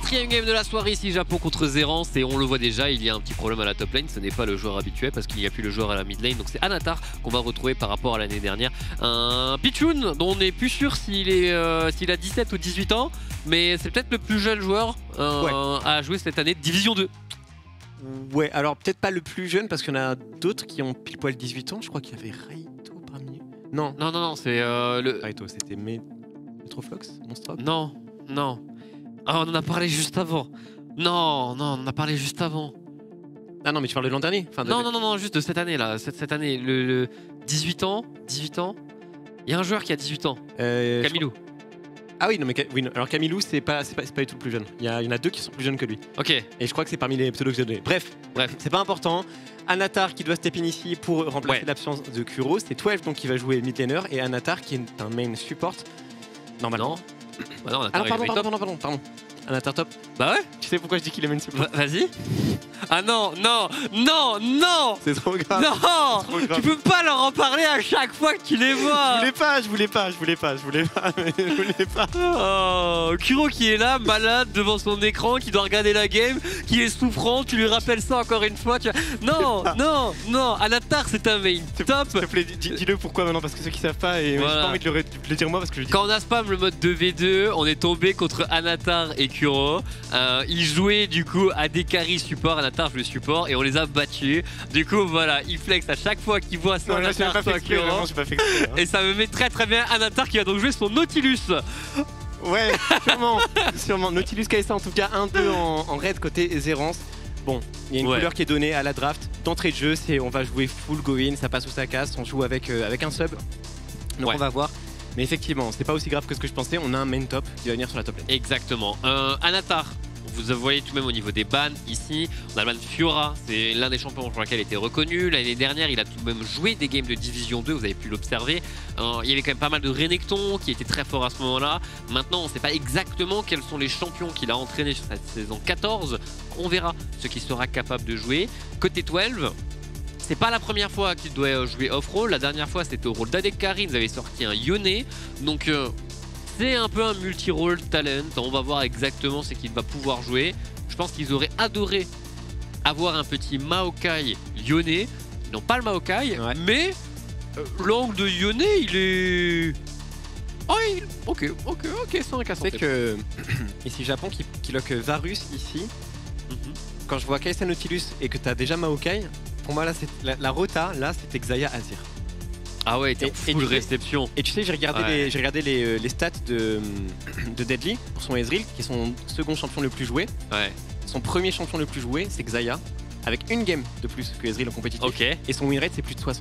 Quatrième game de la soirée ici, Japon contre Zerance, et on le voit déjà, il y a un petit problème à la top lane, ce n'est pas le joueur habitué parce qu'il n'y a plus le joueur à la mid lane, donc c'est Anatar qu'on va retrouver par rapport à l'année dernière. Un Pichun dont on n'est plus sûr s'il a 17 ou 18 ans, mais c'est peut-être le plus jeune joueur à jouer cette année de Division 2. Ouais, alors peut-être pas le plus jeune parce qu'il y en a d'autres qui ont pile poil 18 ans, je crois qu'il y avait Raito parmi eux. Non, non, non, non, c'est le... Raito, c'était Metroflox Monster. Non, non. Ah, on en a parlé juste avant. Non, non, on en a parlé juste avant. Ah non, mais tu parles de l'an dernier enfin, de... Non, non, non, non, juste de cette année là. Cette année, le 18 ans. Il y a un joueur qui a 18 ans. Camilou. Ah oui, non, mais oui, non. Alors Camilou, c'est pas du tout le plus jeune. Il y en a deux qui sont plus jeunes que lui. Ok. Et je crois que c'est parmi les pseudos que j'ai donné. Bref, c'est pas important. Anatar qui doit step in ici pour remplacer l'absence de Kuro. C'est 12 donc qui va jouer mid laner. Et Anatar qui est un main support. Normalement. Non. Bah non, Anatar, pardon. Anatar top. Bah ouais. Tu sais pourquoi je dis qu'il est main support? Vas-y. Ah non, non, non, non. C'est trop grave. Non, trop grave. Tu peux pas leur en parler à chaque fois que tu les vois. Je voulais pas. Oh, Kuro qui est là, malade devant son écran, qui doit regarder la game, qui est souffrant, tu lui rappelles ça encore une fois. Non, non, non, Anatar c'est un main top. S'il te plaît, dis-le pourquoi maintenant, parce que ceux qui savent pas, et voilà. J'ai pas envie de le dire moi parce que je dis... Quand on a spam le mode 2v2, on est tombé contre Anatar et Kuro. Ils jouaient du coup à des carry support, Anatar joue le support et on les a battus. Du coup voilà, ils flex à chaque fois qu'ils voient ça. Et ça me met très très bien Anatar qui va donc jouer son Nautilus. Ouais, sûrement, sûrement. Nautilus KSA en tout cas, 1-2 en raid côté Zerance. Bon, il y a une couleur qui est donnée à la draft. D'entrée de jeu, c'est on va jouer full go in, ça passe ou ça casse, on joue avec un sub. Donc on va voir. Mais effectivement, c'est pas aussi grave que ce que je pensais, on a un main top qui va venir sur la top lane. Exactement. Anatar, vous voyez tout de même au niveau des bans ici, on a le ban Fiora, c'est l'un des champions pour lequel il était reconnu. L'année dernière, il a tout de même joué des games de Division 2, vous avez pu l'observer. Il y avait quand même pas mal de Renekton qui était très fort à ce moment-là. Maintenant, on ne sait pas exactement quels sont les champions qu'il a entraînés sur cette saison 14. On verra ce qu'il sera capable de jouer. Côté 12, c'est pas la première fois qu'il doit jouer off-roll, la dernière fois c'était au rôle d'Adekari, ils avaient sorti un Yone, donc c'est un peu un multi-role talent, on va voir exactement ce qu'il va pouvoir jouer. Je pense qu'ils auraient adoré avoir un petit Maokai Yone, ils n'ont pas le Maokai, mais l'angle de Yone il est... Oh, ok, sans casse. C'est que ici Japon qui lock Varus ici, quand je vois KSA Nautilus et que t'as déjà Maokai, pour moi, là, la rota, là, c'était Xayah Azir. Ah ouais, t'es full réception. Et tu sais, j'ai regardé, les stats de Deadly pour son Ezreal, qui est son second champion le plus joué. Ouais. Son premier champion le plus joué, c'est Xayah, avec une game de plus que Ezreal en compétitif. Okay. Et son win rate, c'est plus de 70%.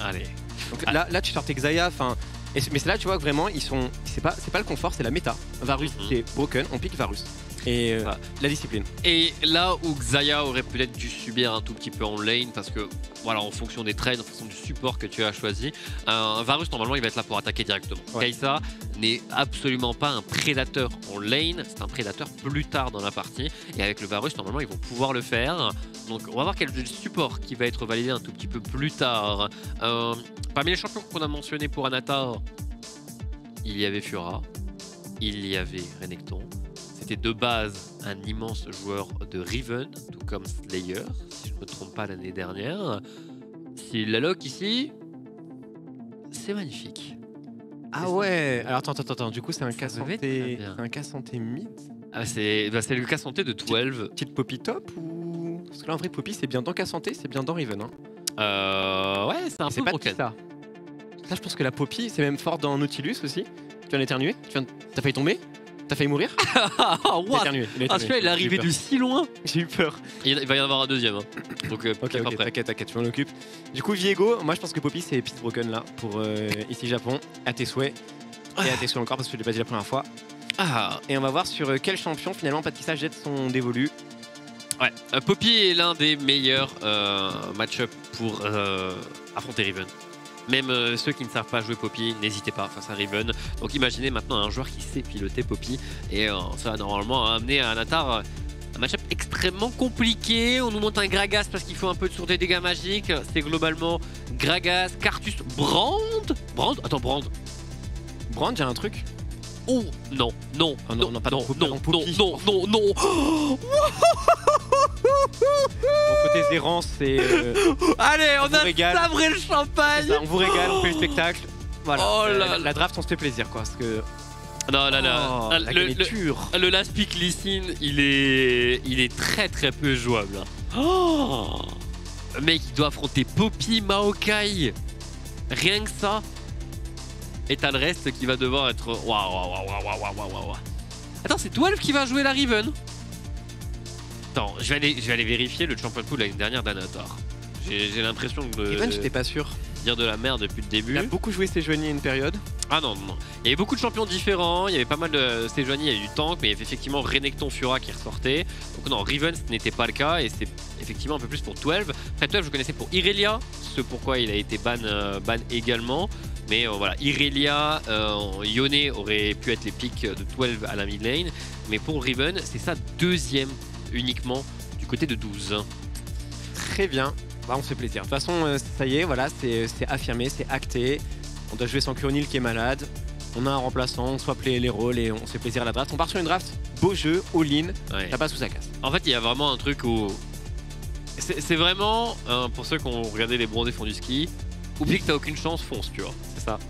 Allez. Donc là, tu sortais Xayah, enfin... Mais c'est là, tu vois, que vraiment, ils sont... C'est pas le confort, c'est la méta. Varus, c'est broken, on pique Varus. Et la discipline. Et là où Xayah aurait peut-être dû subir un tout petit peu en lane, parce que voilà, en fonction des trades, en fonction du support que tu as choisi, Varus normalement il va être là pour attaquer directement. KSA n'est absolument pas un prédateur en lane, c'est un prédateur plus tard dans la partie, et avec le Varus normalement ils vont pouvoir le faire. Donc on va voir quel support qui va être validé un tout petit peu plus tard. Parmi les champions qu'on a mentionnés pour Anatar, il y avait Fiora, il y avait Renekton. C'était de base un immense joueur de Riven, tout comme Slayer, si je ne me trompe pas l'année dernière. Si la lock ici, c'est magnifique. Ah ouais, alors attends, du coup c'est un cas santé mid. Ah c'est le cas santé de 12. Petite Poppy top ou... Parce que là en vrai Poppy c'est bien dans cas santé, c'est bien dans Riven. Ouais, c'est un peu broken. Là je pense que la Poppy c'est même fort dans Nautilus aussi. Tu viens d'éternuer, t'as failli tomber. T'as failli mourir? Celui-là il est arrivé de si loin. J'ai eu peur. Il va y en avoir un deuxième. Donc ok, t'inquiète, tu m'en occupes. Du coup Viego, moi je pense que Poppy c'est Peace Broken là pour ici Japon, à tes souhaits. Et à tes souhaits encore parce que je l'ai pas dit la première fois. Et on va voir sur quel champion finalement Patissa jette son dévolu. Ouais, Poppy est l'un des meilleurs match-up pour affronter Riven. Même ceux qui ne savent pas jouer Poppy, n'hésitez pas face à Riven. Donc imaginez maintenant un joueur qui sait piloter Poppy. Et ça va normalement amener à Anatar un match-up extrêmement compliqué. On nous monte un Gragas parce qu'il faut un peu sur des dégâts magiques. C'est globalement Gragas, Karthus, Brand. Brand, j'ai un truc. Oh non, non, ah non, non, pas non, non, non, non, non. Mon côté Zerance, c'est... Allez, on a sabré le champagne. Ça, on vous régale, on fait le spectacle. Voilà, oh la draft, on se fait plaisir, quoi, parce que... Non, là, oh, là, le last pick Lee Sin, il est très très peu jouable. Oh, le mec, il doit affronter Poppy, Maokai, rien que ça. Et t'as le reste qui va devoir être... Waouh. Attends, c'est 12 qui va jouer la Riven. Attends, je vais aller vérifier le champion pool l'année dernière d'Anatar. J'ai l'impression que... Riven, j'étais pas sûr. Dire de la merde depuis le début. Il a beaucoup joué Sejuani une période. Ah non, non, non. Il y avait beaucoup de champions différents, il y avait pas mal de Sejuani, il y a eu du tank, mais il y avait effectivement Renekton Fura qui ressortait. Donc non, Riven, ce n'était pas le cas et c'était effectivement un peu plus pour 12. Après 12, je connaissais pour Irelia, ce pourquoi il a été ban également. Mais voilà, Irelia, Yone aurait pu être les pics de 12 à la mid lane. Mais pour Riven, c'est sa deuxième uniquement du côté de 12. Très bien. Bah, on se fait plaisir. De toute façon, ça y est, voilà, c'est affirmé, c'est acté. On doit jouer sans Kuronil qui est malade. On a un remplaçant, on swap les rôles et on se fait plaisir à la draft. On part sur une draft, beau jeu, all-in, ouais. Ça passe ou ça casse. En fait, il y a vraiment un truc où... C'est vraiment, pour ceux qui ont regardé les bronzés fond du ski, oublie que t'as aucune chance, fonce, tu vois.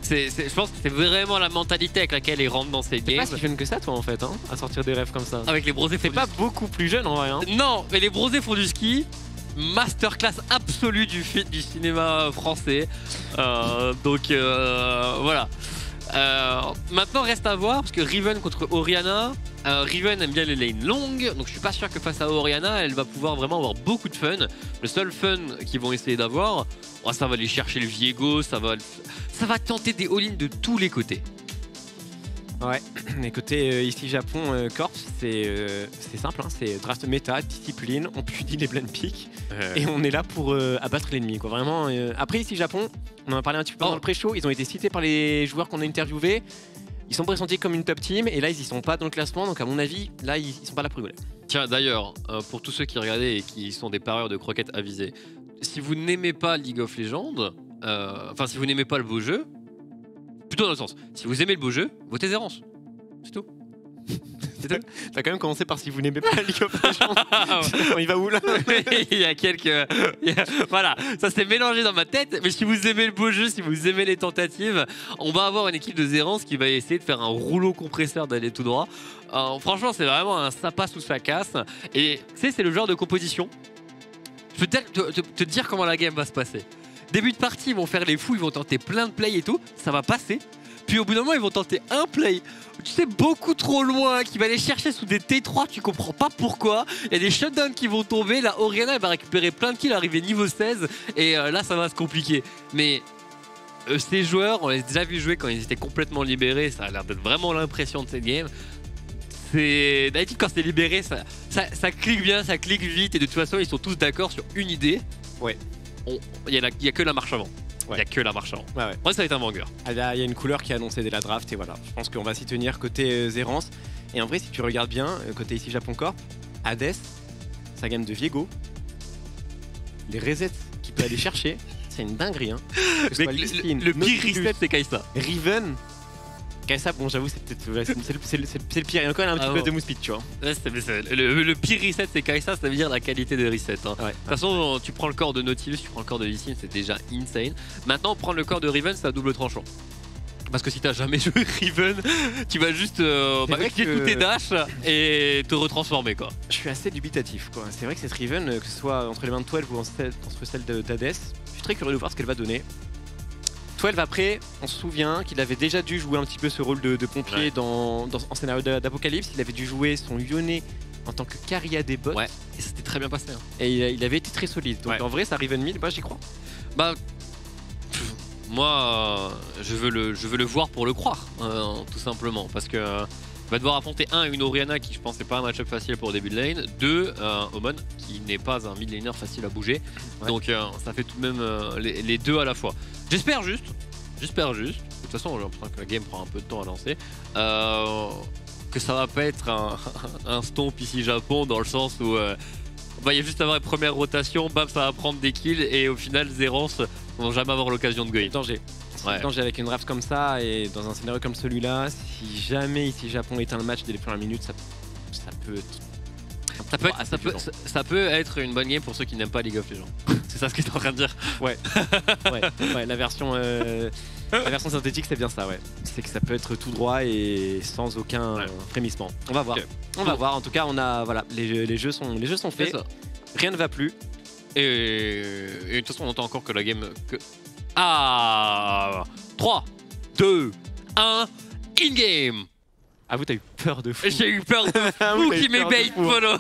C'est ça. Je pense que c'est vraiment la mentalité avec laquelle ils rentrent dans ces games. T'es pas si jeune que ça, toi, en fait, hein, à sortir des rêves comme ça. Avec les bronzés fond du ski. T'es pas beaucoup plus jeune, en vrai. Hein. Non, mais les bronzés fond du ski... Masterclass absolue du cinéma français. Donc voilà. Maintenant reste à voir parce que Riven contre Orianna. Riven aime bien les lanes longues, donc je suis pas sûr que face à Orianna elle va pouvoir vraiment avoir beaucoup de fun. Le seul fun qu'ils vont essayer d'avoir, oh, ça va aller chercher le Viego, ça va tenter des all-in de tous les côtés. Ouais, écoutez, ici Japon Corps, c'est simple, hein, c'est draft méta, discipline, on punit les blind picks et on est là pour abattre l'ennemi, quoi. Vraiment, après ici Japon, on en a parlé un petit peu dans le pré-show, ils ont été cités par les joueurs qu'on a interviewés, ils sont présentés comme une top team et là ils y sont pas dans le classement, donc à mon avis, là ils sont pas là pour rigoler. Tiens d'ailleurs, pour tous ceux qui regardaient et qui sont des parieurs de croquettes avisés, si vous n'aimez pas League of Legends, enfin si vous n'aimez pas le beau jeu, plutôt dans le sens, si vous aimez le beau jeu, votez Zerance. C'est tout. T'as quand même commencé par si vous n'aimez pas League of Legends. Il va où là? Il y a quelques... Voilà, ça s'est mélangé dans ma tête. Mais si vous aimez le beau jeu, si vous aimez les tentatives, on va avoir une équipe de Zerance qui va essayer de faire un rouleau compresseur d'aller tout droit. Franchement, c'est vraiment un ça passe ou ça casse. Et tu sais, c'est le genre de composition. Je peux te dire comment la game va se passer. Début de partie, ils vont faire les fous, ils vont tenter plein de plays et tout, ça va passer. Puis au bout d'un moment, ils vont tenter un play, tu sais, beaucoup trop loin, qui va les chercher sous des T3, tu comprends pas pourquoi. Il y a des shutdowns qui vont tomber, là, Orianna, elle va récupérer plein de kills, arriver niveau 16, et là, ça va se compliquer. Mais ces joueurs, on les a déjà vu jouer quand ils étaient complètement libérés, ça a l'air d'être vraiment l'impression de cette game. D'habitude, quand c'est libéré, ça clique bien, ça clique vite, et de toute façon, ils sont tous d'accord sur une idée. Ouais. Il n'y a que la marche avant. Ouais. Il n'y a que la marche avant. Ouais, ouais. Moi, ça va être un banger. Il y a une couleur qui est annoncée dès la draft et voilà. Je pense qu'on va s'y tenir côté Zerance. Et en vrai, si tu regardes bien, côté ici Japon Corp, Hades, sa gamme de Viego, les resets qu'il peut aller chercher, c'est une dinguerie. Hein. Le pire reset, c'est Kai'Sa. Riven. Kai'Sa, bon, j'avoue, c'est le pire. Et encore, elle a un petit peu de mousse-pit, tu vois. Ouais, le pire reset, c'est Kai'Sa, ça veut dire la qualité de reset. Hein. Ouais. De toute façon, tu prends le corps de Nautilus, tu prends le corps de Lee Sin, c'est déjà insane. Maintenant, prendre le corps de Riven, c'est à double tranchant. Parce que si t'as jamais joué Riven, tu vas juste utiliser tous tes dashs et te retransformer, quoi. Je suis assez dubitatif, quoi. C'est vrai que cette Riven, que ce soit entre les mains de 12 ou entre celles d'Hades, je suis très curieux de voir ce qu'elle va donner. 12 après, on se souvient qu'il avait déjà dû jouer un petit peu ce rôle de pompier en scénario d'Apocalypse. Il avait dû jouer son Yone en tant que carry à des bots. Ouais, et ça s'était très bien passé. Hein. Et il avait été très solide. Donc en vrai, ça arrive ennemi, bah j'y crois. Bah, moi, je veux le voir pour le croire, tout simplement. Parce que va devoir affronter une Orianna qui, je pense, n'est pas un match-up facile pour début de lane. Deux, Omon qui n'est pas un mid-laner facile à bouger. Ouais. Donc ça fait tout de même les deux à la fois. J'espère juste, de toute façon j'ai l'impression que la game prend un peu de temps à lancer, que ça va pas être un stomp ici Japon dans le sens où il va juste avoir une première rotation, bam ça va prendre des kills et au final Zerance vont jamais avoir l'occasion de gagner. ouais. Quand j'ai avec une draft comme ça et dans un scénario comme celui-là, si jamais ici Japon éteint le match dès les premières minutes, ça peut être une bonne game pour ceux qui n'aiment pas League of Legends. C'est ça ce que tu es en train de dire? Ouais. Ouais, la version synthétique, c'est bien ça, ouais. C'est que ça peut être tout droit et sans aucun frémissement. On va voir. Okay. On va voir. En tout cas, on a voilà, les jeux sont faits. Rien ne va plus. Et de toute façon, on entend encore que la game... Que... Ah 3, 2, 1, in-game. Ah vous t'as eu peur de fou. J'ai eu peur de fou qui m'ébait Polo.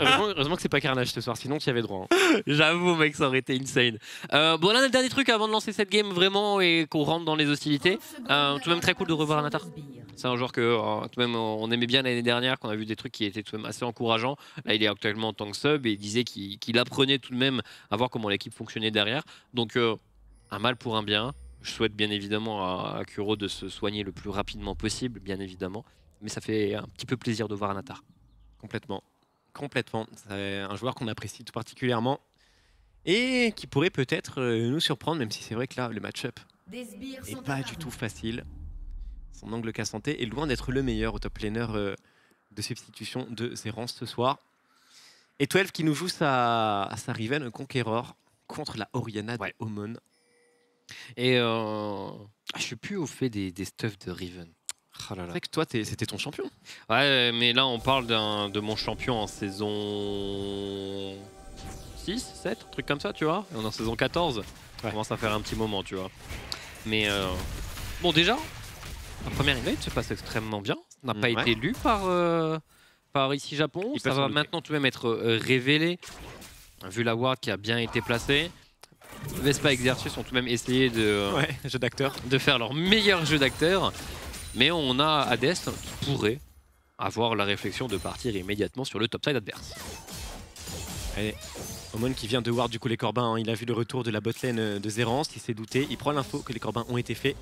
Heureusement que c'est pas carnage ce soir, sinon tu y avais droit. Hein. J'avoue mec, ça aurait été insane. Bon là, le dernier truc avant de lancer cette game vraiment et qu'on rentre dans les hostilités. Tout de même très cool de revoir Anatar. C'est un joueur que tout de même on aimait bien l'année dernière, qu'on a vu des trucs qui étaient tout de même assez encourageants. Là il est actuellement en tant que sub et il disait qu'il apprenait tout de même à voir comment l'équipe fonctionnait derrière. Donc un mal pour un bien. Je souhaite bien évidemment à Kuro de se soigner le plus rapidement possible, bien évidemment. Mais ça fait un petit peu plaisir de voir Anatar. Complètement. Complètement. C'est un joueur qu'on apprécie tout particulièrement et qui pourrait peut-être nous surprendre, même si c'est vrai que là, le match-up n'est pas du tout facile. Son angle cas santé est loin d'être le meilleur au top laner de substitution de Zerance ce soir. Et 12 qui nous joue sa Riven Conqueror contre la Orianna de Omon. Et je suis plus au fait des stuffs de Riven. Oh là là. C'est vrai que toi, c'était ton champion. Ouais, mais là, on parle de mon champion en saison 6, 7, un truc comme ça, tu vois. Et on est en saison 14. Ouais. On commence à faire un petit moment, tu vois. Mais bon, déjà, la première invite se passe extrêmement bien. On n'a pas été lu par Ici Japon. Ça va maintenant tout de même être révélé, vu la ward qui a bien été placée. Vespa et Exercius ont tout de même essayé de faire leur meilleur jeu d'acteur. Mais on a Hades qui pourrait avoir la réflexion de partir immédiatement sur le topside adverse. Allez, Omon qui vient de ward du coup les Corbins, hein. Il a vu le retour de la botlane de Zerance, il s'est douté, il prend l'info que les Corbins ont été faits.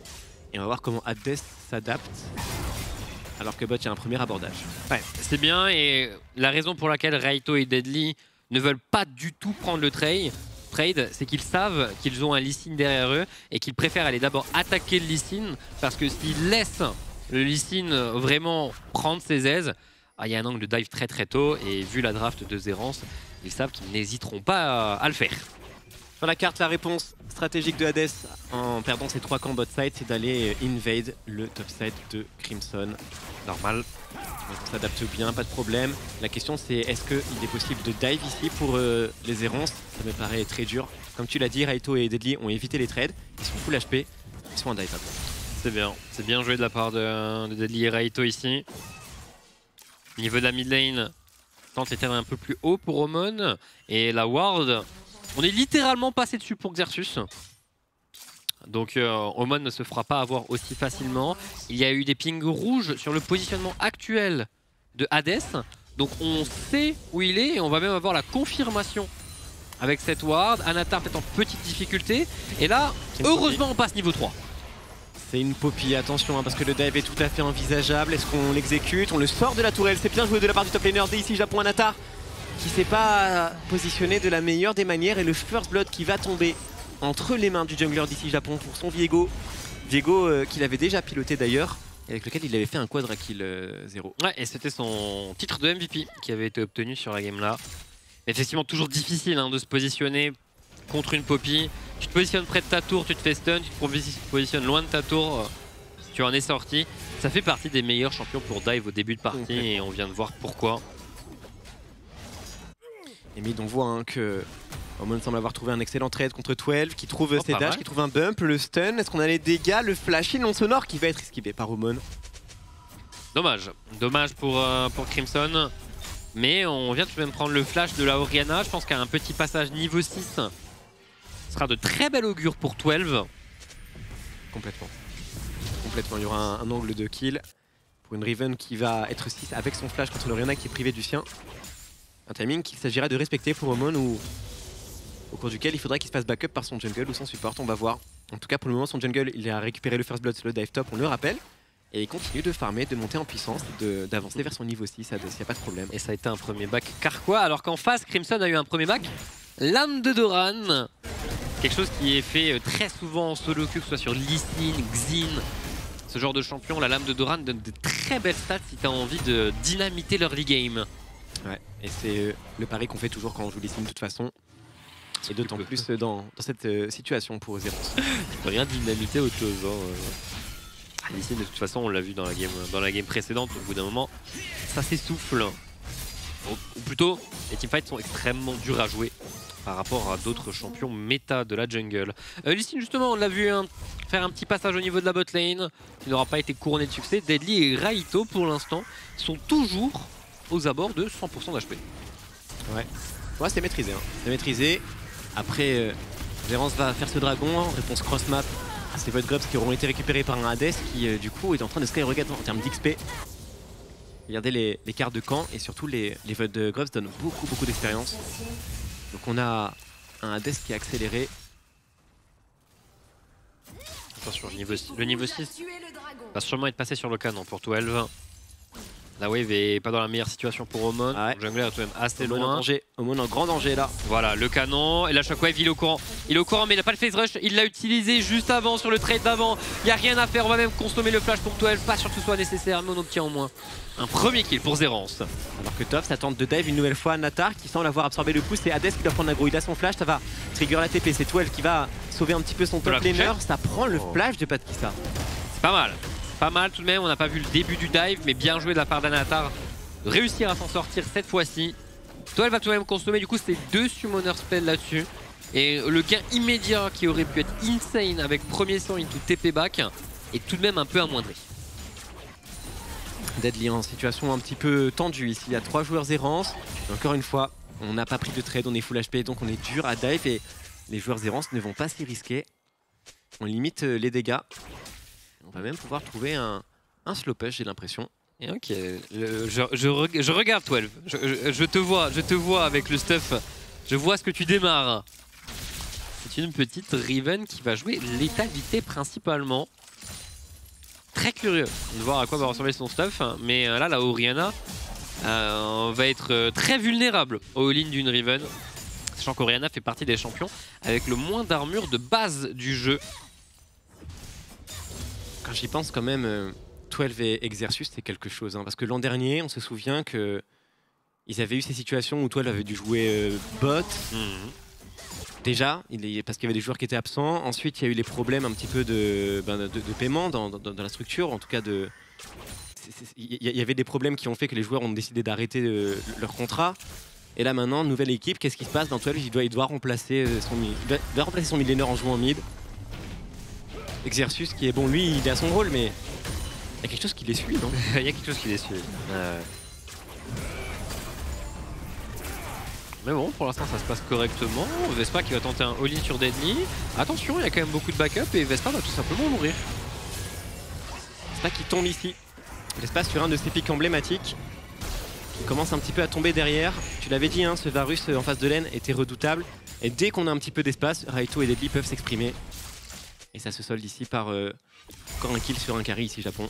Et on va voir comment Hades s'adapte. Alors que Bot a un premier abordage. Ouais, c'est bien et la raison pour laquelle Raito et Deadly ne veulent pas du tout prendre le trade, c'est qu'ils savent qu'ils ont un Lee Sin derrière eux et qu'ils préfèrent aller d'abord attaquer le Lee Sin parce que s'ils laissent le Lee Sin vraiment prendre ses aises, il y a un angle de dive très très tôt et vu la draft de Zerance, ils savent qu'ils n'hésiteront pas à le faire. Sur la carte, la réponse stratégique de Hades en perdant ses 3 camps bot side, c'est d'aller invade le top side de Crimson. Normal. On s'adapte bien, pas de problème. La question c'est est-ce qu'il est possible de dive ici pour les Zerance? Ça me paraît très dur. Comme tu l'as dit, Raito et Deadly ont évité les trades. Ils sont full HP, ils sont indivable. C'est bien joué de la part de Deadly et Raito ici. Niveau de la mid lane, tente les terrains un peu plus haut pour Omon. Et la ward, on est littéralement passé dessus pour Xerxus. Donc Omon ne se fera pas avoir aussi facilement. Il y a eu des pings rouges sur le positionnement actuel de Hades. Donc on sait où il est et on va même avoir la confirmation avec cette ward. Anatar peut-être en petite difficulté. Et là, heureusement, on passe niveau 3. C'est une poppy, attention, hein, parce que le dive est tout à fait envisageable. Est-ce qu'on l'exécute? On le sort de la tourelle. C'est bien joué de la part du top laner d'ici Japon. Anatar qui s'est pas positionné de la meilleure des manières et le first blood qui va tomber entre les mains du jungler d'ici Japon pour son Viego. Viego qu'il avait déjà piloté d'ailleurs et avec lequel il avait fait un quadra kill 0. Ouais, et c'était son titre de MVP qui avait été obtenu sur la game là. Effectivement toujours difficile hein, de se positionner contre une Poppy. Tu te positionnes près de ta tour, tu te fais stun, tu te positionnes loin de ta tour, tu en es sorti. Ça fait partie des meilleurs champions pour dive au début de partie et on vient de voir pourquoi. Et mid on voit hein, que Omon semble avoir trouvé un excellent trade contre 12 qui trouve ses dashs, qui trouve un bump, le stun. Est-ce qu'on a les dégâts, le flashy non sonore qui va être esquivé par Omon? Dommage, dommage pour Crimson. Mais on vient tout de même prendre le flash de la Orianna. Je pense qu'un petit passage niveau 6 sera de très bel augure pour 12. Complètement. Complètement, il y aura un angle de kill pour une Riven qui va être 6 avec son flash contre l'Orianna qui est privée du sien. Un timing qu'il s'agira de respecter pour Omon ou... au cours duquel il faudra qu'il se fasse backup par son jungle ou son support, on va voir. En tout cas pour le moment son jungle il a récupéré le first blood sur le dive top, on le rappelle. Et il continue de farmer, de monter en puissance, d'avancer vers son niveau 6, il n'y a pas de problème. Et ça a été un premier back carquois alors qu'en face Crimson a eu un premier back. Lame de Doran qui quelque chose qui est fait très souvent en solo queue, que ce soit sur Lee Sin, Xin, ce genre de champion. La lame de Doran donne de très belles stats si t'as envie de dynamiter l'early game. Ouais, et c'est le pari qu'on fait toujours quand on joue Lee Sin de toute façon. Et d'autant plus dans cette situation pour Zerance. Tu peux rien dynamiter autre chose. Hein, Lee Sin, de toute façon, on l'a vu dans la game précédente, au bout d'un moment, ça s'essouffle. Ou plutôt, les teamfights sont extrêmement durs à jouer par rapport à d'autres champions méta de la jungle. Lee Sin, justement, on l'a vu faire un petit passage au niveau de la botlane qui n'aura pas été couronné de succès. Deadly et Raito, pour l'instant, sont toujours aux abords de 100% d'HP. Ouais, ouais, c'est maîtrisé. Hein. C'est maîtrisé. Après, Zerance va faire ce dragon, hein, réponse cross-map à ces void grubs qui auront été récupérés par un Hades qui, du coup, est en train de skyrocket en termes d'XP. Regardez les cartes de camp et surtout les void grubs donnent beaucoup d'expérience. Donc on a un Hades qui est accéléré. Attention, le niveau 6 va sûrement être passé sur le canon pour tout L20. La wave est pas dans la meilleure situation pour Omon. Ah ouais. Le jungler est tout de même assez loin. Omon en grand danger là. Voilà le canon. Et là chaque wave il est au courant. Il est au courant mais il n'a pas le phase rush. Il l'a utilisé juste avant sur le trade d'avant. Il n'y a rien à faire. On va même consommer le flash pour Toel. Pas sûr que ce soit nécessaire mais on obtient au moins un premier kill pour Zerance. Alors que Toff ça tente de dive une nouvelle fois Anatar qui semble avoir absorbé le pouce. C'est Hades qui doit prendre l'aggro. Il a son flash. Ça va trigger la TP. C'est Toel qui va sauver un petit peu son top laner. Ça prend le flash de Patissa. C'est pas mal. Pas mal tout de même, on n'a pas vu le début du dive, mais bien joué de la part d'Anatar. Réussir à s'en sortir cette fois-ci. Toel va tout de même consommer du coup ses deux summoner spells là-dessus. Et le gain immédiat qui aurait pu être insane avec premier soin into TP back est tout de même un peu amoindri. Deadly en situation un petit peu tendue ici, il y a trois joueurs Zerance. Encore une fois, on n'a pas pris de trade, on est full HP donc on est dur à dive et les joueurs Zerance ne vont pas s'y risquer. On limite les dégâts. On va même pouvoir trouver un slow push, j'ai l'impression. Ok, je regarde, 12. Je te vois avec le stuff. Je vois ce que tu démarres. C'est une petite Riven qui va jouer létalité principalement. Très curieux de voir à quoi va ressembler son stuff. Mais là, la Orianna va être très vulnérable au all-in d'une Riven. Sachant qu'Orianna fait partie des champions avec le moins d'armure de base du jeu. Quand j'y pense quand même, 12 et Exercius c'est quelque chose, hein, parce que l'an dernier on se souvient que ils avaient eu ces situations où 12 avait dû jouer bot, déjà, parce qu'il y avait des joueurs qui étaient absents, ensuite il y a eu les problèmes un petit peu de paiement dans la structure, en tout cas il y avait des problèmes qui ont fait que les joueurs ont décidé d'arrêter leur contrat, et là maintenant, nouvelle équipe, qu'est-ce qui se passe dans 12? Il doit remplacer son midlaner en jouant en mid. Exercice qui est bon, lui il est à son rôle, mais il y a quelque chose qui les suit, non? Il y a quelque chose qui les suit. Mais bon, pour l'instant ça se passe correctement. Vespa qui va tenter un all-in sur Deadly. Attention, il y a quand même beaucoup de backup et Vespa va tout simplement mourir. Vespa qui tombe ici. Vespa sur un de ses pics emblématiques. Qui commence un petit peu à tomber derrière. Tu l'avais dit, hein, ce Varus en face de laine était redoutable. Et dès qu'on a un petit peu d'espace, Raito et Deadly peuvent s'exprimer. Et ça se solde ici par encore un kill sur un carry ici Japon.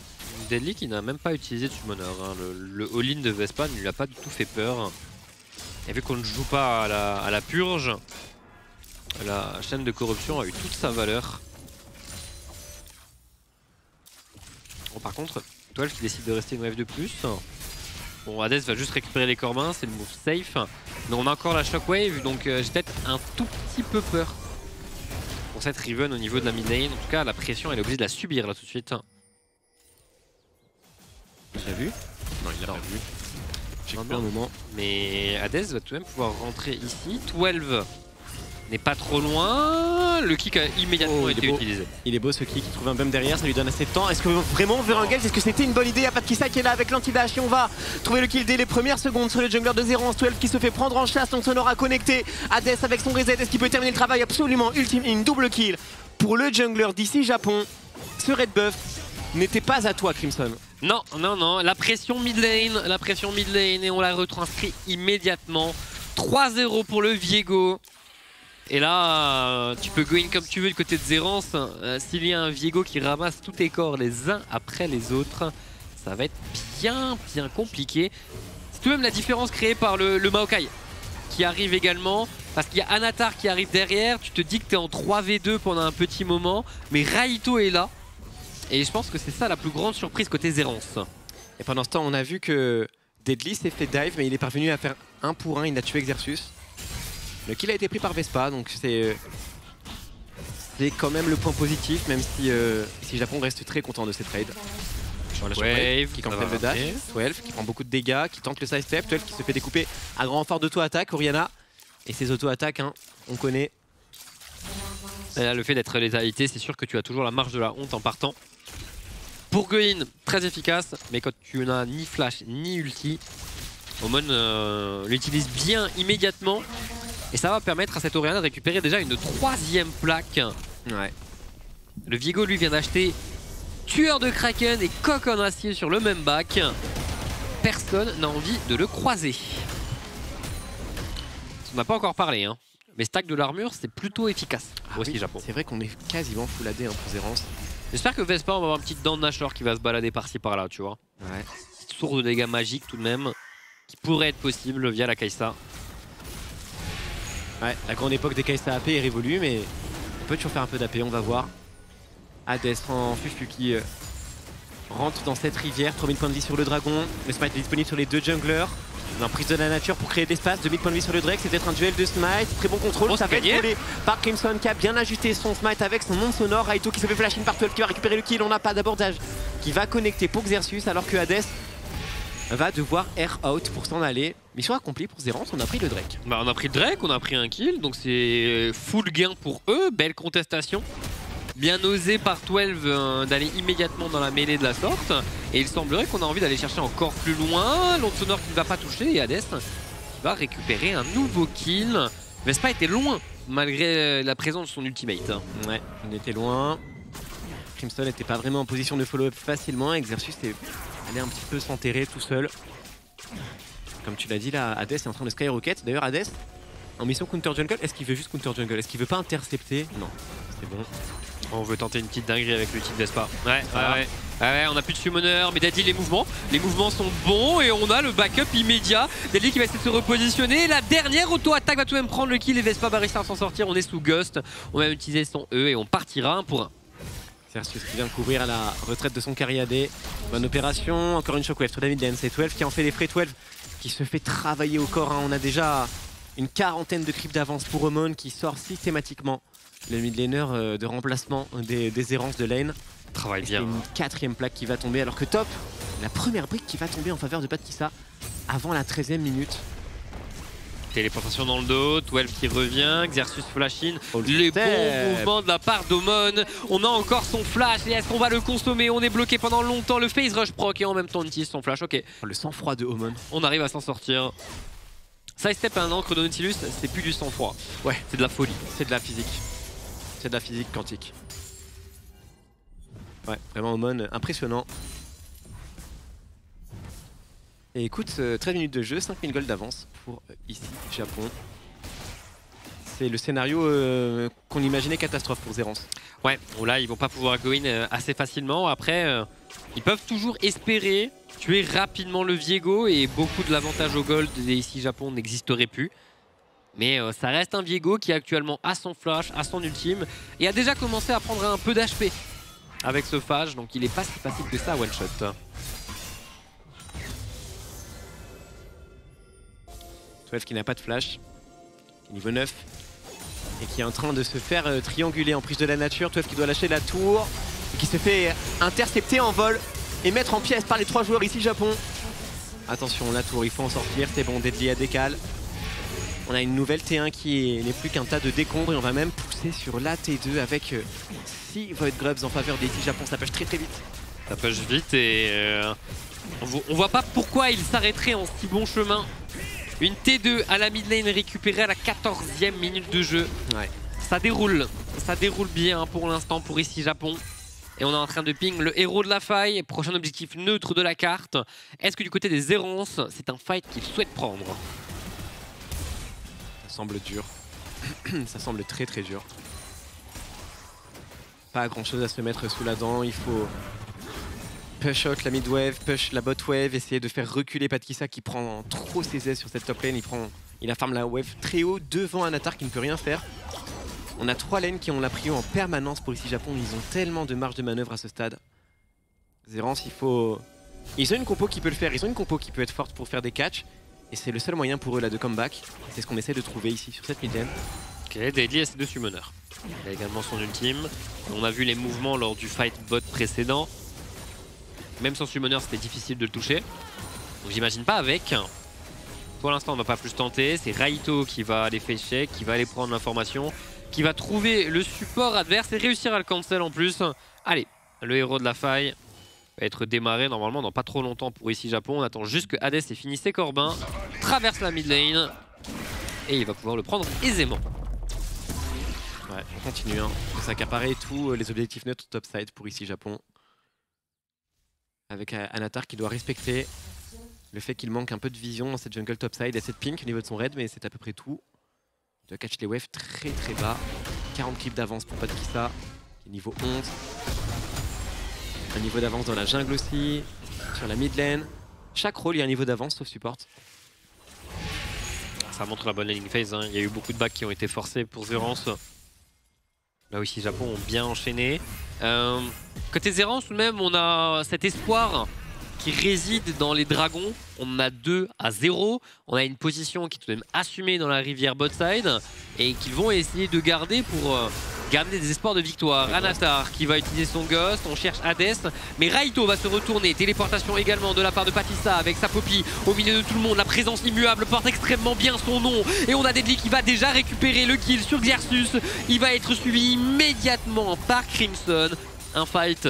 Deadly qui n'a même pas utilisé de summoner, hein. Le all-in de Vespa ne lui a pas du tout fait peur. Et vu qu'on ne joue pas à la purge, la chaîne de corruption a eu toute sa valeur. Bon, par contre, 12 qui décide de rester une wave de plus. Bon, Hades va juste récupérer les corbins, c'est le move safe. Mais on a encore la shockwave, donc j'ai peut-être un tout petit peu peur. Pour cette Riven au niveau de la mid lane, en tout cas la pression elle est obligée de la subir là tout de suite. Tu l'as vu? Non, il l'a pas vu. J'ai cru un moment. Mais Hades va tout de même pouvoir rentrer ici. 12 n'est pas trop loin. Le kick a immédiatement été utilisé. Il est beau ce kick, il trouve un bum derrière, ça lui donne assez de temps. Est-ce que vraiment Verangels, est-ce que c'était une bonne idée? Il y a Patissa qui est là avec l'anti-dash et on va trouver le kill dès les premières secondes sur le jungler de Zerance. 12 qui se fait prendre en chasse, donc ça aura connecté. Hades avec son reset, est-ce qu'il peut terminer le travail? Absolument, ultime, une double kill pour le jungler d'ici Japon. Ce red buff n'était pas à toi Crimson. Non, non, non, la pression mid lane et on la retranscrit immédiatement. 3-0 pour le Viego. Et là, tu peux go in comme tu veux du côté de Zerance. S'il y a un Viego qui ramasse tous tes corps les uns après les autres, ça va être bien compliqué. C'est tout de même la différence créée par le Maokai qui arrive également. Parce qu'il y a Anatar qui arrive derrière, tu te dis que t'es en 3v2 pendant un petit moment, mais Raito est là. Et je pense que c'est ça la plus grande surprise côté Zerance. Et pendant ce temps, on a vu que Deadly s'est fait dive, mais il est parvenu à faire 1 pour 1, il a tué Exercius. Le kill a été pris par Vespa, donc c'est quand même le point positif, même si, Japon reste très content de ces trades. Genre la Wave qui complète le dash, 12 qui prend beaucoup de dégâts, qui tente le side step, 12 qui se fait découper à grand renfort d'auto-attaque, Oriana. Et ces auto-attaques, hein, on connaît. Et là, le fait d'être létalité, c'est sûr que tu as toujours la marge de la honte en partant. Bourguin, très efficace, mais quand tu n'as ni flash ni ulti, Omon l'utilise bien immédiatement. Et ça va permettre à cette Oriana de récupérer déjà une 3e plaque. Ouais. Le Viego lui vient d'acheter tueur de Kraken et coq en acier sur le même bac. Personne n'a envie de le croiser. On n'a pas encore parlé, hein. Mais stack de l'armure, c'est plutôt efficace. Ah oui, Japon. C'est vrai qu'on est quasiment full AD hein, pour Zerance. J'espère que Vespa, on va avoir une petite dent de Nashor qui va se balader par-ci par-là, tu vois. Ouais. Petite source de dégâts magiques tout de même, qui pourrait être possible via la Kai'Sa. Ouais, la grande époque des Kai'Sa AP est révolue, mais on peut toujours faire un peu d'AP, on va voir. Hades en Fufuki rentre dans cette rivière, 3000 points de vie sur le dragon. Le smite est disponible sur les 2 junglers. Une prise de la nature pour créer de l'espace, 2000 points de vie sur le Drake, c'est peut-être un duel de smite, très bon contrôle, ça va être volé par Crimson qui a bien ajusté son smite avec son nom sonore, Raito qui se fait flash in par 12 qui va récupérer le kill, on n'a pas d'abordage qui va connecter pour Xerxus alors que Hades va devoir air out pour s'en aller. Mission accomplie pour Zerance, on a pris le Drake. Bah on a pris le Drake, on a pris un kill, donc c'est full gain pour eux, belle contestation. Bien osé par 12 d'aller immédiatement dans la mêlée de la sorte. Et il semblerait qu'on a envie d'aller chercher encore plus loin. L'onde sonore qui ne va pas toucher et Hades qui va récupérer un nouveau kill. Vespa était loin malgré la présence de son ultimate. Ouais, on était loin. Crimson n'était pas vraiment en position de follow-up facilement. Exercius est allé un petit peu s'enterrer tout seul. Comme tu l'as dit là, Hades est en train de skyrocket. D'ailleurs Hades, en mission counter jungle, est-ce qu'il veut juste counter jungle? Est-ce qu'il veut pas intercepter? Non, c'est bon. On veut tenter une petite dinguerie avec le type Vespa. Ouais, ah ouais, ouais, on a plus de summoner, mais Deadly, les mouvements sont bons et on a le backup immédiat. Deadly qui va essayer de se repositionner. La dernière auto-attaque va tout de même prendre le kill et Vespa va réussir à s'en sortir. On est sous Ghost, on va utiliser son E et on partira 1 pour 1. Xerxus qui vient de couvrir à la retraite de son carry AD. Bonne opération, encore une shockwave sur David Dance. C'est 12 qui en fait les frais, 12 qui se fait travailler au corps. Hein. On a déjà une quarantaine de creeps d'avance pour Omon qui sort systématiquement. Le mid laner de remplacement des errances de lane. Travaille bien. Une 4e plaque qui va tomber alors que top, la première brique qui va tomber en faveur de Patissa avant la 13e minute. Téléportation dans le dos, 12 qui revient, Xerxus flash in, les bons mouvements de la part d'Omon. On a encore son flash et est-ce qu'on va le consommer? On est bloqué pendant longtemps, le phase rush proc et en même temps on utilise son flash, ok. Le sang-froid de Omon. On arrive à s'en sortir. Sidestep à un encre de Nautilus, c'est plus du sang-froid. Ouais, c'est de la folie, c'est de la physique. C'est de la physique quantique. Ouais, vraiment Omon, impressionnant. Et écoute, 13 minutes de jeu, 5000 gold d'avance pour ici, Japon. C'est le scénario qu'on imaginait catastrophe pour Zerance. Ouais, bon là ils vont pas pouvoir go in assez facilement. Après, ils peuvent toujours espérer tuer rapidement le Viego et beaucoup de l'avantage au gold des ici, Japon n'existerait plus. Mais ça reste un Viego qui actuellement a son flash, a son ultime et a déjà commencé à prendre un peu d'HP avec ce phage, donc il n'est pas si facile que ça à one shot. 12 qui n'a pas de flash, niveau 9 et qui est en train de se faire trianguler en prise de la nature. 12 qui doit lâcher la tour et qui se fait intercepter en vol et mettre en pièces par les 3 joueurs ici Japon. Attention la tour, il faut en sortir, c'est bon, Deadly à décale. On a une nouvelle T1 qui n'est plus qu'un tas de décombres et on va même pousser sur la T2 avec 6 Void Grubs en faveur des 6 Japon. Ça push très vite. Ça push vite et on voit pas pourquoi il s'arrêterait en si bon chemin. Une T2 à la mid lane récupérée à la 14e minute de jeu. Ouais. Ça déroule bien pour l'instant pour ici Japon. Et on est en train de ping le héros de la faille, prochain objectif neutre de la carte. Est-ce que du côté des Zerance, c'est un fight qu'ils souhaitent prendre? Ça semble dur, ça semble très dur. Pas grand chose à se mettre sous la dent, il faut push out la mid wave, push la bot wave, essayer de faire reculer Patissa qui prend trop ses aises sur cette top lane, il prend Il farm la wave très haut devant Anatar qui ne peut rien faire. On a 3 lanes qui ont la prio en permanence pour ici Japon. Ils ont tellement de marge de manœuvre à ce stade. Zerance, il faut... Ils ont une compo qui peut le faire, ils ont une compo qui peut être forte pour faire des catchs. Et c'est le seul moyen pour eux là de comeback. C'est ce qu'on essaie de trouver ici sur cette mid-lane. Ok, Deadly a ses 2 summoners. Il a également son ultime. On a vu les mouvements lors du fight bot précédent. Même sans summoner, c'était difficile de le toucher. Donc j'imagine pas avec. Pour l'instant, on va pas plus tenter. C'est Raito qui va aller face check, qui va aller prendre l'information, qui va trouver le support adverse et réussir à le cancel en plus. Allez, le héros de la faille va être démarré normalement dans pas trop longtemps pour ici Japon. On attend juste que Hades ait fini ses corbins, traverse la mid lane et il va pouvoir le prendre aisément. Ouais, on continue, hein, de s'accaparer tous les objectifs neutres top side pour ici Japon. Avec Anatar qui doit respecter le fait qu'il manque un peu de vision dans cette jungle topside. Il a cette pink au niveau de son raid, mais c'est à peu près tout. Il doit catch les waves très bas. 40 clips d'avance pour Patissa, qui est niveau 11. Un niveau d'avance dans la jungle aussi, sur la mid lane. Chaque rôle, il y a un niveau d'avance sauf support. Ça montre la bonne laning phase, hein. Il y a eu beaucoup de backs qui ont été forcés pour Zerance. Là aussi, Japon ont bien enchaîné. Côté Zerance, tout de même, on a cet espoir qui réside dans les dragons. On a 2-0. On a une position qui est tout de même assumée dans la rivière botside et qu'ils vont essayer de garder pour garder des espoirs de victoire. Anatar qui va utiliser son Ghost, on cherche Hades, mais Raito va se retourner. Téléportation également de la part de Patissa avec sa Poppy au milieu de tout le monde. La présence immuable porte extrêmement bien son nom. Et on a Deadly qui va déjà récupérer le kill sur Xerxus. Il va être suivi immédiatement par Crimson. Un fight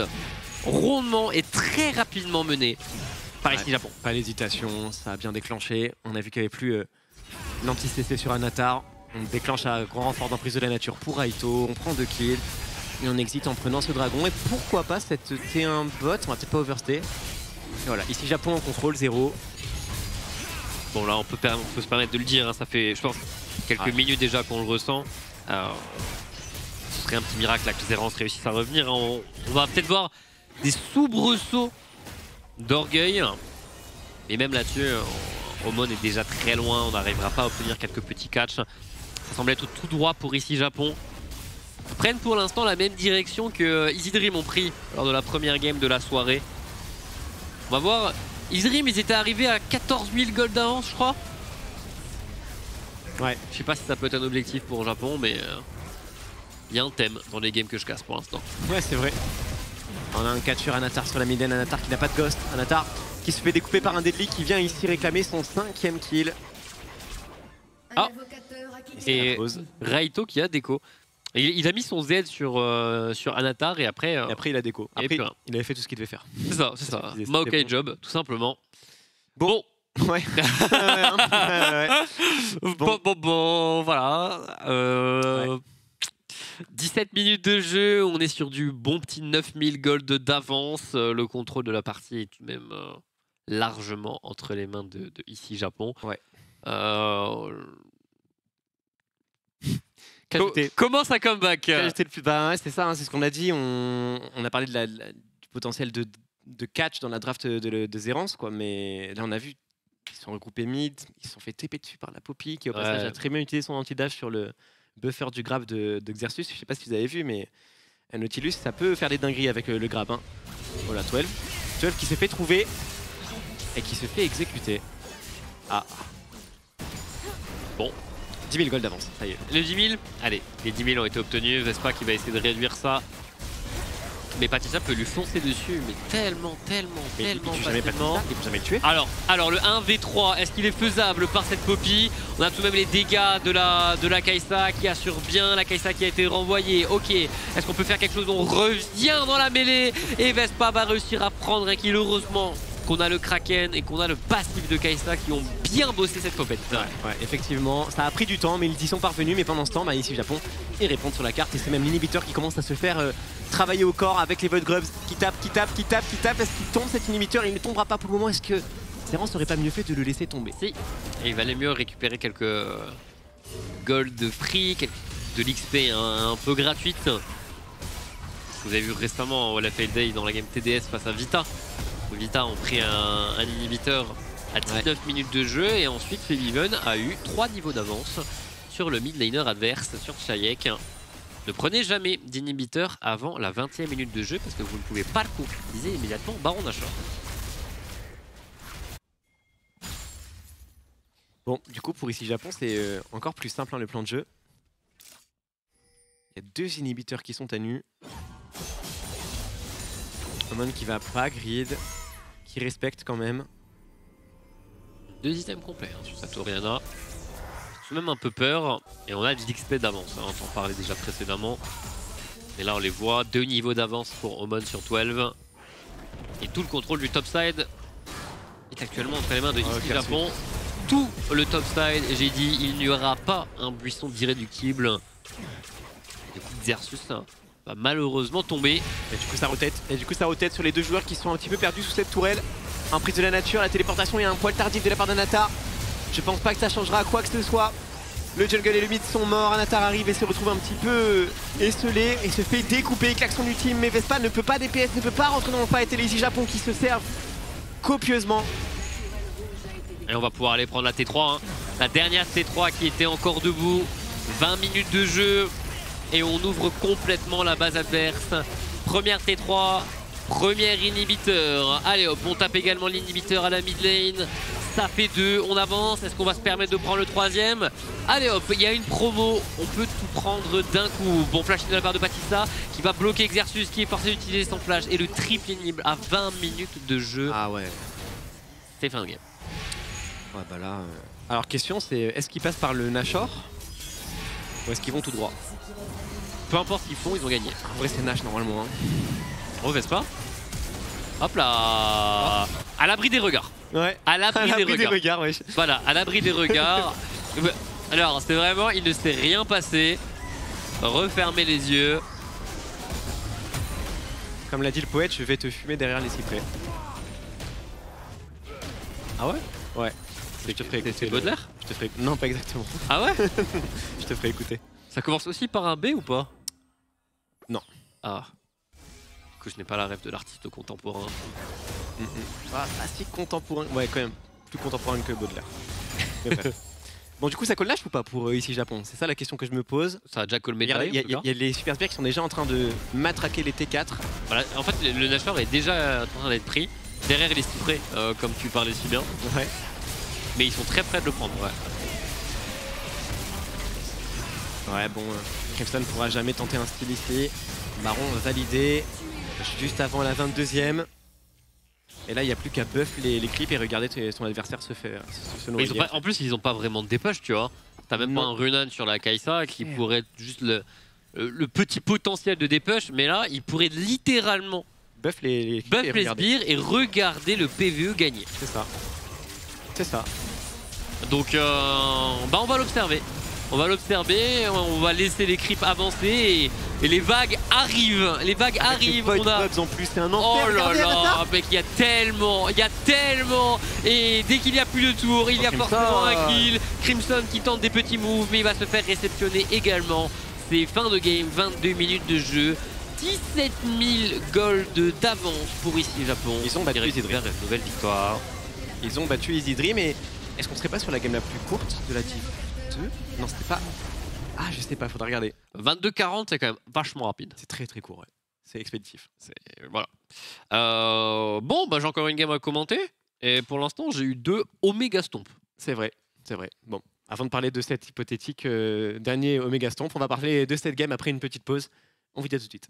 rondement et très rapidement mené par ici Japon. Pas d'hésitation, ça a bien déclenché. On a vu qu'il n'y avait plus l'anti-CC sur Anatar. On déclenche à grand renfort d'emprise de la nature pour Raito, on prend 2 kills et on exit en prenant ce dragon. Et pourquoi pas cette T1 bot, on va peut-être pas overstay. Et voilà, ici Japon en contrôle, 0. Bon là on peut se permettre de le dire, hein. Ça fait je pense quelques minutes déjà qu'on le ressent. Alors, ce serait un petit miracle là, que Zerance réussisse à revenir. On va peut-être voir des soubresauts d'orgueil. Mais même là-dessus, Omon est déjà très loin, on n'arrivera pas à obtenir quelques petits catchs. Ça semble être tout droit pour ici Japon. Ils prennent pour l'instant la même direction que Izi Dream ont pris lors de la première game de la soirée. On va voir, Izi Dream ils étaient arrivés à 14 000 gold d'avance je crois. Ouais. Je sais pas si ça peut être un objectif pour Japon mais il y a un thème dans les games que je casse pour l'instant. Ouais c'est vrai. On a un catch sur Anatar sur la mid-lane, Anatar qui n'a pas de ghost, Anatar qui se fait découper par un Deadly qui vient ici réclamer son 5e kill. Ah, et Raito qui a déco. Il a mis son Z sur Anatar et après... il a déco. Après, il avait fait tout ce qu'il devait faire. C'est ça, c'est ça. Maokai job, tout simplement. Bon. Ouais. Bon, voilà. 17 minutes de jeu, on est sur du bon petit 9000 gold d'avance. Le contrôle de la partie est tout de même largement entre les mains de ici Japon. Ouais. Comment ça comeback? Bah ouais, c'est ça, hein, c'est ce qu'on a dit. On a parlé du potentiel de catch dans la draft de Zerance, quoi, mais là on a vu qu'ils sont regroupés mid, ils se sont fait TP dessus par la Poppy qui au passage a très bien utilisé son anti-dash sur le buffer du grab de Xerxus. Je sais pas si vous avez vu, mais un Nautilus ça peut faire des dingueries avec le grab, hein. Voilà, 12 qui s'est fait trouver et qui se fait exécuter. Ah. Bon, 10 000 gold d'avance, ça y est. Les 10 000, allez, les 10 000 ont été obtenus. Vespa qui va essayer de réduire ça. Mais Patissa peut lui foncer dessus, mais tellement facilement. Il peut jamais le tuer. Alors le 1v3, est-ce qu'il est faisable par cette Poppy? On a tout de même les dégâts de la Kaisa qui assure bien, la Kaisa qui a été renvoyée. Ok, est-ce qu'on peut faire quelque chose? On revient dans la mêlée et Vespa va réussir à prendre un kill. Heureusement qu'on a le Kraken et qu'on a le passif de Kaisa qui ont bien bossé cette popette. Ouais, effectivement, ça a pris du temps mais ils y sont parvenus. Mais pendant ce temps, bah, ici Japon, ils répondent sur la carte et c'est même l'inhibiteur qui commence à se faire travailler au corps avec les Void Grubs qui tape. Est-ce qu'il tombe cet inhibiteur? Il ne tombera pas pour le moment. Est-ce que Zerance n'aurait pas mieux fait de le laisser tomber? Si, et il valait mieux récupérer quelques gold free, de l'XP un peu gratuite. Vous avez vu récemment, on l'a fait dans la game TDS face à Vita. Vita ont pris un inhibiteur à 19 minutes de jeu. Et ensuite, Febiven a eu 3 niveaux d'avance sur le mid laner adverse, sur Shayek. Ne prenez jamais d'inhibiteur avant la 20e minute de jeu parce que vous ne pouvez pas le concrétiser immédiatement au baron d'achat. Bon, du coup, pour Izi Japon, c'est encore plus simple le plan de jeu. Il y a 2 inhibiteurs qui sont à nu. Omon qui va pas grid, qui respecte quand même. 2 items complets sur sa tour Yana. J'ai même un peu peur et on a de l'XP d'avance, on en parlait déjà précédemment. Et là on les voit, 2 niveaux d'avance pour Omon sur 12. Et tout le contrôle du topside est actuellement entre les mains de Izi Japon. Tout le topside, j'ai dit, il n'y aura pas un buisson d'irréductible. Du coup, Xerxus va malheureusement tomber. Et du coup, ça rotate. Et du coup, ça rotate sur les 2 joueurs qui sont un petit peu perdus sous cette tourelle. Un prise de la nature, la téléportation et un poil tardif de la part d'Anatar. Je pense pas que ça changera à quoi que ce soit. Le jungle et le mid sont morts. Anatar arrive et se retrouve un petit peu esselé. Il se fait découper, il claque son ultime. Mais Vespa ne peut pas DPS, ne peut pas rentrer dans le fight. Et les Izi Japon qui se servent copieusement. Et on va pouvoir aller prendre la T3, la dernière T3 qui était encore debout, 20 minutes de jeu et on ouvre complètement la base adverse. Première T3, premier inhibiteur, allez hop, on tape également l'inhibiteur à la mid lane, ça fait 2, on avance, est-ce qu'on va se permettre de prendre le 3e? Allez hop, il y a une promo, on peut tout prendre d'un coup. Bon flash de la part de Patissa qui va bloquer Exercius qui est forcé d'utiliser son flash et le triple inhibe à 20 minutes de jeu. Ah ouais. C'est fin de game. Ouais, bah là, alors question c'est, est-ce qu'ils passent par le Nashor ou est-ce qu'ils vont tout droit? Peu importe ce qu'ils font, ils ont gagné. En vrai c'est Nash normalement. On revesse pas. Hop là, à l'abri des regards. Ouais. À l'abri des regards, ouais. Voilà, à l'abri des regards. Alors c'est vraiment, il ne s'est rien passé. Refermez les yeux. Comme l'a dit le poète, je vais te fumer derrière les cyprès. Ah ouais? Ouais. Je te ferai écouter. Baudelaire ? Je te ferai... Non, pas exactement. Ah ouais. Je te ferai écouter. Ça commence aussi par un B ou pas? Non. Ah. Du coup, je n'ai pas la rêve de l'artiste contemporain. Ah, si contemporain. Ouais, quand même. Plus contemporain que Baudelaire. Bon, du coup, ça colle Nash ou pas pour Izi Japon? C'est ça la question que je me pose. Ça a déjà collé. Il y a les super spears qui sont déjà en train de matraquer les T4. Voilà, en fait, le Nashor est déjà en train d'être pris. Derrière les cyprès, comme tu parlais si bien. Ouais. Mais ils sont très près de le prendre, ouais. Ouais, bon, Crimson ne pourra jamais tenter un style ici. Baron validé, juste avant la 22e. Et là, il n'y a plus qu'à buff les clips et regarder son adversaire se faire. En plus, ils n'ont pas vraiment de dépêche, tu vois. T'as même pas un Runan sur la Kai'Sa qui pourrait être juste le petit potentiel de dépêche, mais là, il pourrait littéralement buff les sbires et regarder le PvE gagner. C'est ça. C'est ça. Donc bah on va l'observer. On va l'observer, on va laisser les creeps avancer et les vagues arrivent. Les vagues arrivent. On a... en plus, c'est un enfer. Oh là là, mec, il y a tellement, et dès qu'il n'y a plus de tour, il y a forcément un kill. Crimson qui tente des petits moves, mais il va se faire réceptionner également. C'est fin de game, 22 minutes de jeu. 17 000 gold d'avance pour Izi Japon. Ils ont battu Izi Dream. Nouvelle victoire. Ils ont battu Izi Dream et est-ce qu'on serait pas sur la game la plus courte de la Div 2? Non, c'était pas. Ah, je sais pas, faudra regarder. 22-40, c'est quand même vachement rapide. C'est très très court, ouais. C'est expéditif. Voilà. Bon, bah j'ai encore une game à commenter et pour l'instant j'ai eu 2 Oméga Stomp. C'est vrai, c'est vrai. Bon, avant de parler de cette hypothétique dernier Oméga Stomp, on va parler de cette game après une petite pause. On vous dit à tout de suite.